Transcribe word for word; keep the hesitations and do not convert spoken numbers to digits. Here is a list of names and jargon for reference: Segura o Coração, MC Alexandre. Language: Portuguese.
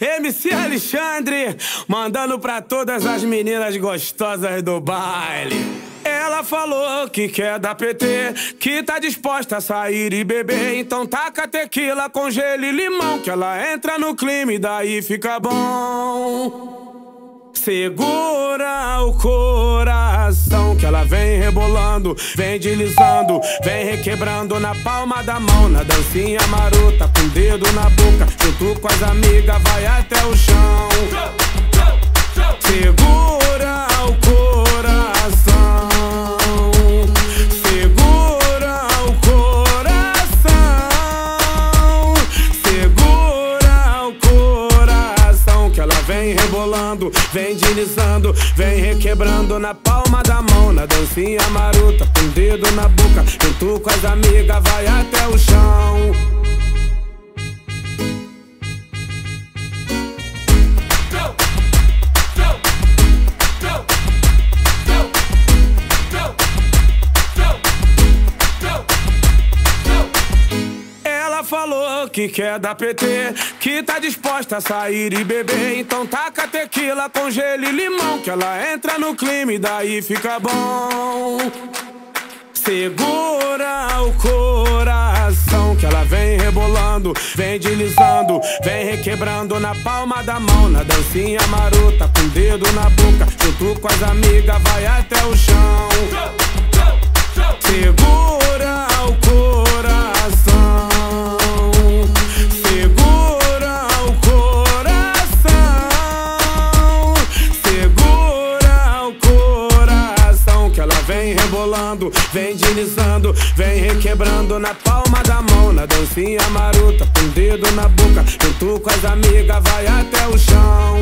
M C Alexandre, mandando pra todas as meninas gostosas do baile. Ela falou que quer dar P T, que tá disposta a sair e beber. Então taca tequila com gelo e limão, que ela entra no clima e daí fica bom. Segura o coração, que ela vem rebolando, vem deslizando, vem requebrando na palma da mão, na dancinha marota, com o dedo na boca, junto com as amigas vai até o chão. Segura o coração, rebolando, vem deslizando, vem requebrando na palma da mão, na dancinha marota, com o dedo na boca, junto com as amigas vai até o chão. Falou que quer dar P T, que tá disposta a sair e beber. Então taca tequila com gelo e limão, que ela entra no clima e daí fica bom. Segura o coração, que ela vem rebolando, vem deslizando, vem requebrando na palma da mão, na dancinha marota, com o dedo na boca, junto com as amigas vai até o chão. Segura o coração, vem deslizando, vem requebrando na palma da mão, na dancinha marota, com o dedo na boca, junto com as amigas vai até o chão.